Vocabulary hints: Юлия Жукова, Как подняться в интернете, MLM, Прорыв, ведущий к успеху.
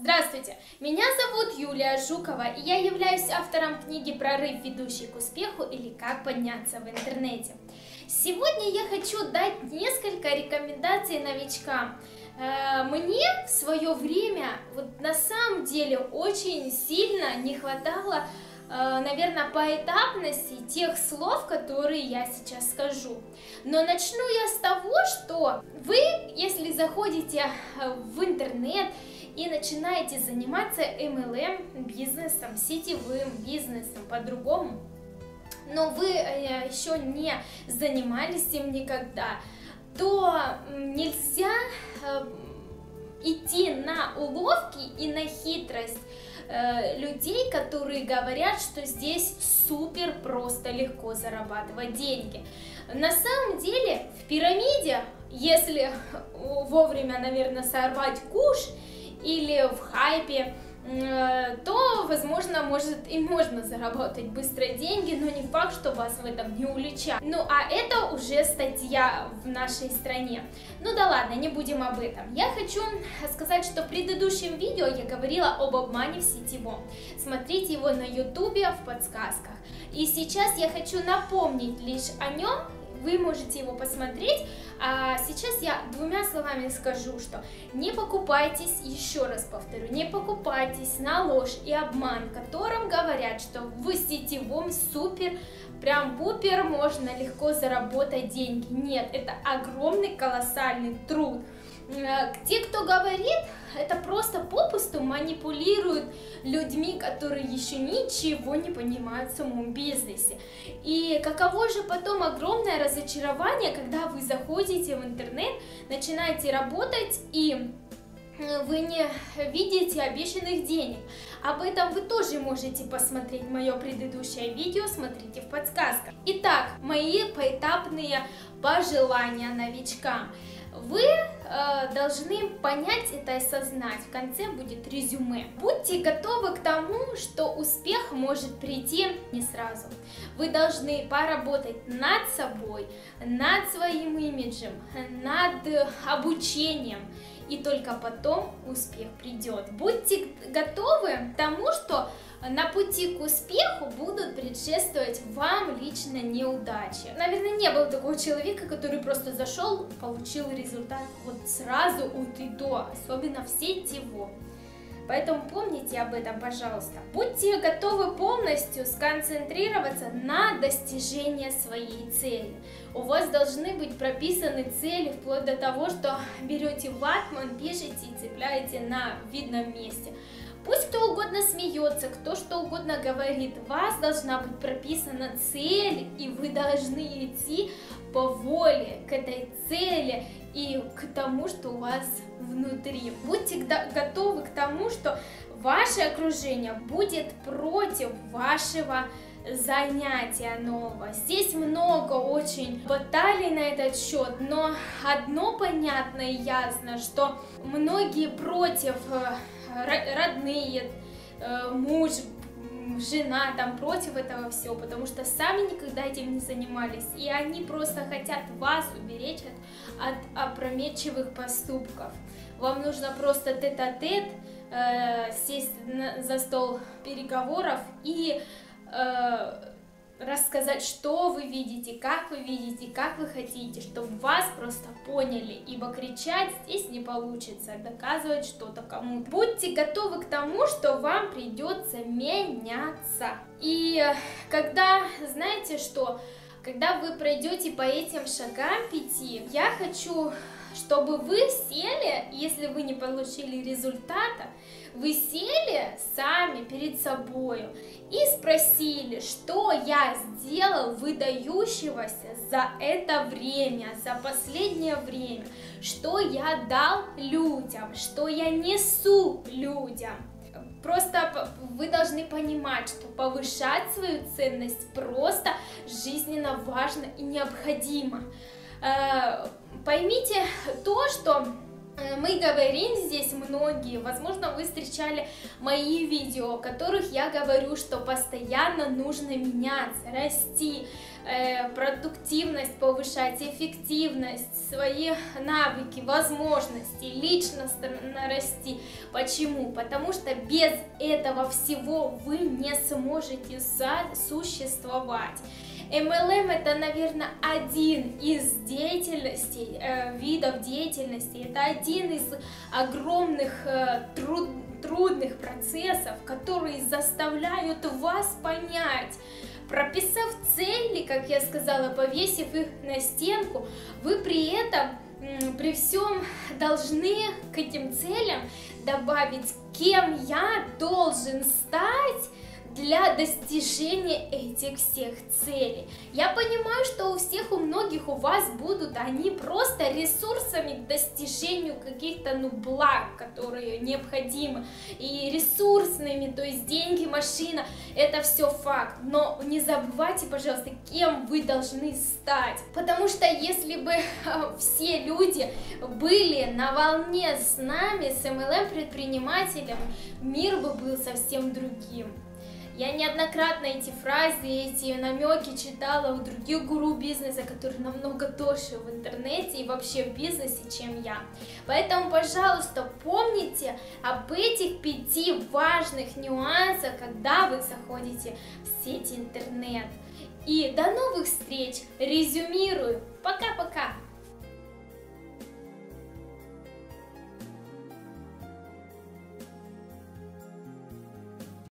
Здравствуйте, меня зовут Юлия Жукова, и я являюсь автором книги «Прорыв, ведущий к успеху» или «Как подняться в интернете». Сегодня я хочу дать несколько рекомендаций новичкам. Мне в свое время на самом деле очень сильно не хватало, наверное, поэтапности тех слов, которые я сейчас скажу. Но начну я с того, что вы, если заходите в интернет и начинаете заниматься MLM бизнесом, сетевым бизнесом, по-другому, но вы еще не занимались им никогда, то нельзя идти на уловки и на хитрость людей, которые говорят, что здесь супер просто легко зарабатывать деньги. На самом деле в пирамиде, если вовремя, наверное, сорвать куш или в хайпе, то, возможно, может и можно заработать быстро деньги, но не факт, что вас в этом не уличат. Ну, а это уже статья в нашей стране. Ну да ладно, не будем об этом. Я хочу сказать, что в предыдущем видео я говорила об обмане в сетевом. Смотрите его на ютубе в подсказках. И сейчас я хочу напомнить лишь о нем. Вы можете его посмотреть, а сейчас я двумя словами скажу, что не покупайтесь, еще раз повторю, не покупайтесь на ложь и обман, которым говорят, что в сетевом супер, прям пупер, можно легко заработать деньги. Нет, это огромный колоссальный труд. Те, кто говорит, это просто попусту манипулируют людьми, которые еще ничего не понимают в самом бизнесе. И каково же потом огромное разочарование, когда вы заходите в интернет, начинаете работать и вы не видите обещанных денег. Об этом вы тоже можете посмотреть мое предыдущее видео, смотрите в подсказках. Итак, мои поэтапные пожелания новичкам. Вы должны понять это и осознать. В конце будет резюме. Будьте готовы к тому, что успех может прийти не сразу. Вы должны поработать над собой, над своим имиджем, над обучением. И только потом успех придет. Будьте готовы к тому, что на пути к успеху будут предшествовать вам лично неудачи. Наверное, не было такого человека, который просто зашел, получил результат сразу от и до, особенно в сетевом. Поэтому помните об этом, пожалуйста. Будьте готовы полностью сконцентрироваться на достижении своей цели. У вас должны быть прописаны цели, вплоть до того, что берете ватман, пишете и цепляете на видном месте. Пусть кто угодно смеется, кто что угодно говорит, у вас должна быть прописана цель, и вы должны идти по воле к этой цели и к тому, что у вас внутри. Будьте готовы к тому, что ваше окружение будет против вашего занятия нового. Здесь много очень баталий на этот счет, но одно понятно и ясно, что многие против, родные, муж, жена там против этого всего, потому что сами никогда этим не занимались, и они просто хотят вас уберечь от опрометчивых поступков. Вам нужно просто тет-а-тет сесть за стол переговоров и рассказать, что вы видите, как вы видите, как вы хотите, чтобы вас просто поняли, ибо кричать здесь не получится, доказывать что-то кому-то. Будьте готовы к тому, что вам придется меняться. И когда, знаете что, когда вы пройдете по этим шагам 5, я хочу, чтобы вы сели, если вы не получили результата, вы сели сами перед собой и спросили, что я сделал выдающегося за это время, за последнее время, что я дал людям, что я несу людям. Просто вы должны понимать, что повышать свою ценность просто жизненно важно и необходимо. Поймите то, что Мы говорим здесь многие, возможно, вы встречали мои видео, в которых я говорю, что постоянно нужно меняться, расти, продуктивность повышать, эффективность, свои навыки, возможности, личностно расти. Почему? Потому что без этого всего вы не сможете существовать. MLM это, наверное, один из деятельностей, видов деятельности, это один из огромных трудных процессов, которые заставляют вас понять. Прописав цели, как я сказала, повесив их на стенку, вы при этом, при всем должны к этим целям добавить, кем я должен стать для достижения этих всех целей. Я понимаю, что у всех, у многих, у вас будут они просто ресурсами к достижению каких-то, ну, благ, которые необходимы, и ресурсными, то есть деньги, машина, это все факт, но не забывайте, пожалуйста, кем вы должны стать, потому что если бы все люди были на волне с нами, с MLM-предпринимателем, мир бы был совсем другим. Я неоднократно эти фразы, эти намеки читала у других гуру бизнеса, которые намного толще в интернете и вообще в бизнесе, чем я. Поэтому, пожалуйста, помните об этих 5 важных нюансах, когда вы заходите в сеть интернет. И до новых встреч! Резюмирую. Пока!